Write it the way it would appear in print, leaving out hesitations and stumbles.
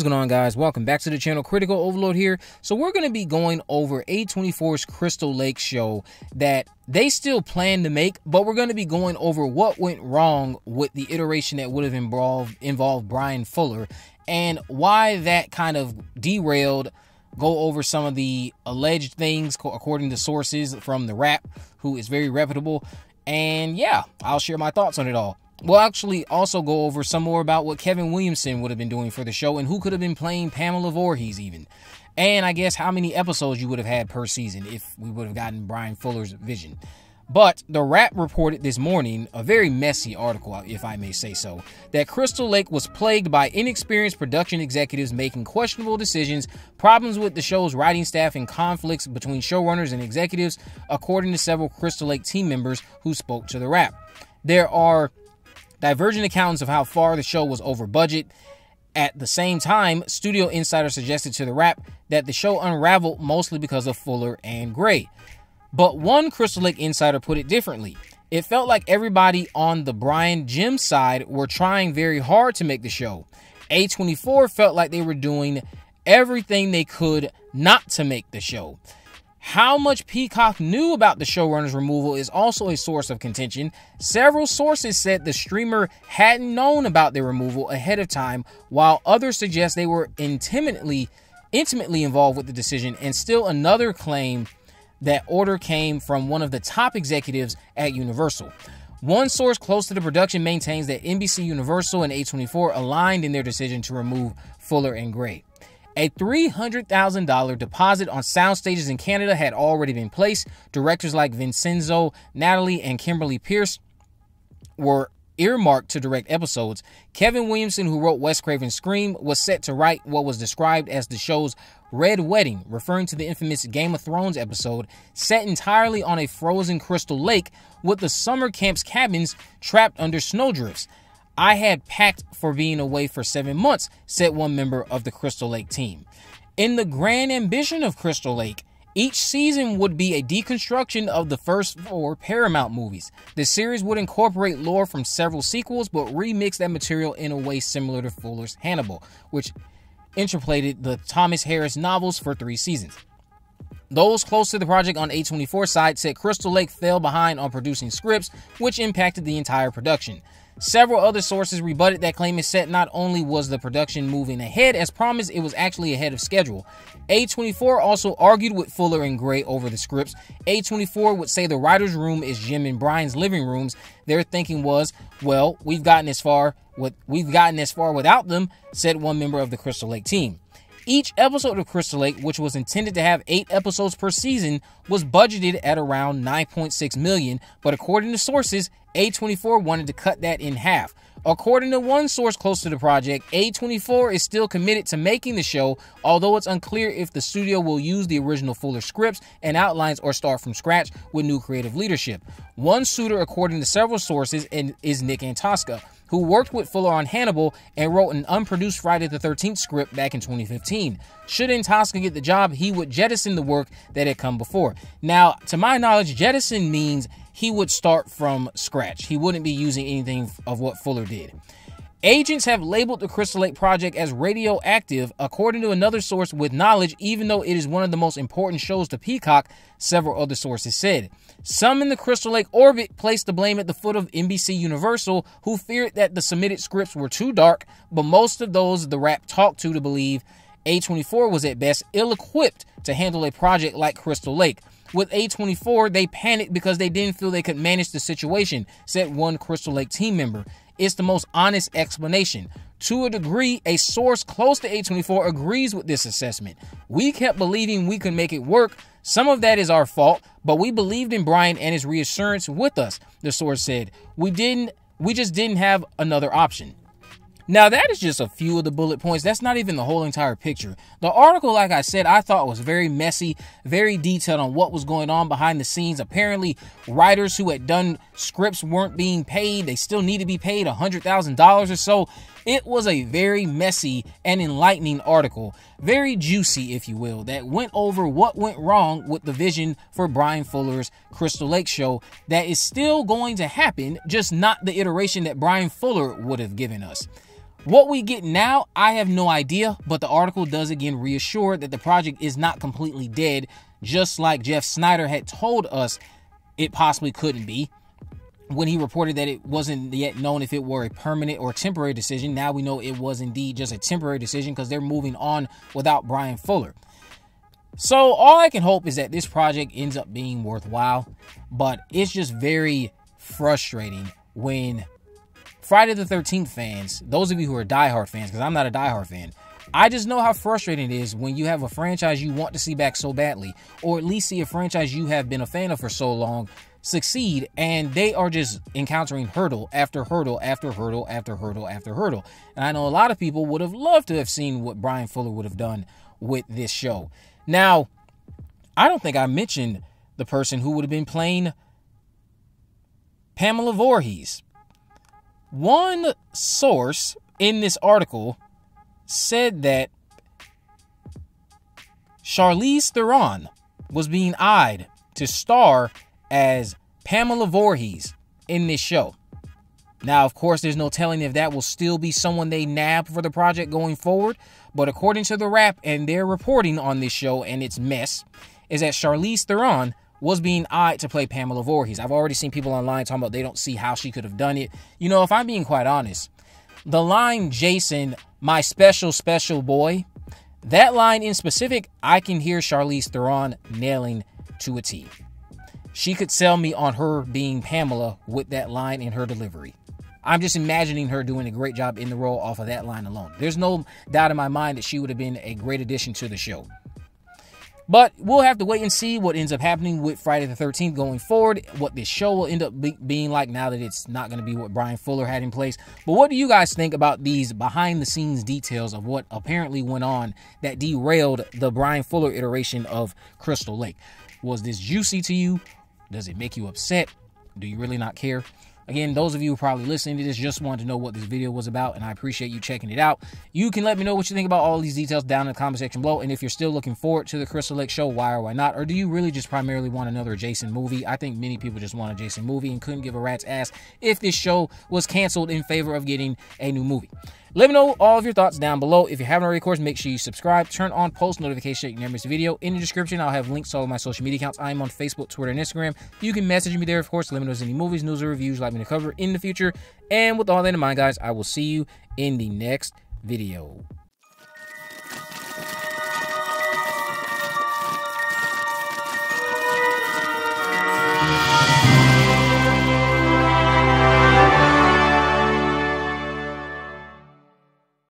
is going on, guys? Welcome back to the channel. Critical Overload here. So we're going to be going over A24's Crystal Lake show that they still plan to make, but we're going to be going over what went wrong with the iteration that would have involved Bryan Fuller and why that kind of derailed. Go over some of the alleged things according to sources from The Wrap, who is very reputable. And yeah, I'll share my thoughts on it all. We'll actually also go over some more about what Kevin Williamson would have been doing for the show and who could have been playing Pamela Voorhees even. And I guess how many episodes you would have had per season if we would have gotten Bryan Fuller's vision. But The Wrap reported this morning, a very messy article, if I may say so, that Crystal Lake was plagued by inexperienced production executives making questionable decisions, problems with the show's writing staff, and conflicts between showrunners and executives, according to several Crystal Lake team members who spoke to The Wrap. There are divergent accounts of how far the show was over budget. At the same time, studio insiders suggested to The Wrap that the show unraveled mostly because of Fuller and Gray. But one Crystal Lake insider put it differently. It felt like everybody on the Bryan Jim side were trying very hard to make the show. A24 felt like they were doing everything they could not to make the show. How much Peacock knew about the showrunner's removal is also a source of contention. Several sources said the streamer hadn't known about their removal ahead of time, while others suggest they were intimately involved with the decision, and still another claim that order came from one of the top executives at Universal. One source close to the production maintains that NBC Universal and A24 aligned in their decision to remove Fuller and Gray. A $300,000 deposit on sound stages in Canada had already been placed. Directors like Vincenzo, Natalie, and Kimberly Pierce were earmarked to direct episodes. Kevin Williamson, who wrote Wes Craven's Scream, was set to write what was described as the show's Red Wedding, referring to the infamous Game of Thrones episode, set entirely on a frozen Crystal Lake with the summer camp's cabins trapped under snowdrifts. "I had packed for being away for 7 months," said one member of the Crystal Lake team. In the grand ambition of Crystal Lake, each season would be a deconstruction of the first 4 Paramount movies. The series would incorporate lore from several sequels, but remix that material in a way similar to Fuller's Hannibal, which interpolated the Thomas Harris novels for 3 seasons. Those close to the project on A24's side said Crystal Lake fell behind on producing scripts, which impacted the entire production. Several other sources rebutted that claim and said not only was the production moving ahead as promised, it was actually ahead of schedule. A24 also argued with Fuller and Gray over the scripts. A24 would say the writer's room is Jim and Bryan's living rooms. Their thinking was, well, we've gotten as far without them, said one member of the Crystal Lake team. Each episode of Crystal Lake, which was intended to have 8 episodes per season, was budgeted at around $9.6 million, but according to sources, A24 wanted to cut that in half. According to one source close to the project, A24 is still committed to making the show, although it's unclear if the studio will use the original Fuller scripts and outlines or start from scratch with new creative leadership. One suitor, according to several sources, is Nick Antosca, who worked with Fuller on Hannibal and wrote an unproduced Friday the 13th script back in 2015. Should Antosca get the job, he would jettison the work that had come before. Now, to my knowledge, jettison means he would start from scratch. He wouldn't be using anything of what Fuller did. Agents have labeled the Crystal Lake project as radioactive, according to another source with knowledge, even though it is one of the most important shows to Peacock, several other sources said. Some in the Crystal Lake orbit placed the blame at the foot of NBC Universal, who feared that the submitted scripts were too dark, but most of those The Wrap talked to believe A24 was at best ill-equipped to handle a project like Crystal Lake. With A24, they panicked because they didn't feel they could manage the situation, said one Crystal Lake team member. It's the most honest explanation. To a degree, a source close to A24 agrees with this assessment. "We kept believing we could make it work. Some of that is our fault, but we believed in Bryan and his reassurance with us," the source said. "We just didn't have another option." Now, that is just a few of the bullet points. That's not even the whole entire picture. The article, like I said, I thought was very messy, very detailed on what was going on behind the scenes. Apparently, writers who had done scripts weren't being paid. They still need to be paid $100,000 or so. It was a very messy and enlightening article, very juicy, if you will, that went over what went wrong with the vision for Bryan Fuller's Crystal Lake show that is still going to happen, just not the iteration that Bryan Fuller would have given us. What we get now, I have no idea, but the article does again reassure that the project is not completely dead, just like Jeff Snyder had told us it possibly couldn't be when he reported that it wasn't yet known if it were a permanent or temporary decision. Now we know it was indeed just a temporary decision because they're moving on without Bryan Fuller. So all I can hope is that this project ends up being worthwhile, but it's just very frustrating when Friday the 13th fans, those of you who are diehard fans, because I'm not a diehard fan, I just know how frustrating it is when you have a franchise you want to see back so badly, or at least see a franchise you have been a fan of for so long succeed, and they are just encountering hurdle after hurdle after hurdle after hurdle after hurdle. And I know a lot of people would have loved to have seen what Bryan Fuller would have done with this show. Now, I don't think I mentioned the person who would have been playing Pamela Voorhees. One source in this article said that Charlize Theron was being eyed to star as Pamela Voorhees in this show. Now, of course, there's no telling if that will still be someone they nab for the project going forward. But according to The Wrap and their reporting on this show and its mess, is that Charlize Theron was being eyed to play Pamela Voorhees. I've already seen people online talking about they don't see how she could have done it. You know, if I'm being quite honest, the line, "Jason, my special, special boy," that line in specific, I can hear Charlize Theron nailing to a T. She could sell me on her being Pamela with that line in her delivery. I'm just imagining her doing a great job in the role off of that line alone. There's no doubt in my mind that she would have been a great addition to the show. But we'll have to wait and see what ends up happening with Friday the 13th going forward, what this show will end up being like now that it's not going to be what Bryan Fuller had in place. But what do you guys think about these behind-the-scenes details of what apparently went on that derailed the Bryan Fuller iteration of Crystal Lake? Was this juicy to you? Does it make you upset? Do you really not care? Again, those of you who probably listening to this just wanted to know what this video was about, and I appreciate you checking it out. You can let me know what you think about all these details down in the comment section below, and if you're still looking forward to the Crystal Lake show, why or why not? Or do you really just primarily want another Jason movie? I think many people just want a Jason movie and couldn't give a rat's ass if this show was canceled in favor of getting a new movie. Let me know all of your thoughts down below. If you haven't already, of course, make sure you subscribe, turn on post notifications so you never miss a video. In the description, I'll have links to all of my social media accounts. I am on Facebook, Twitter, and Instagram. You can message me there, of course. Let me know if there's any movies, news, or reviews you'd like me to cover in the future. And with all that in mind, guys, I will see you in the next video.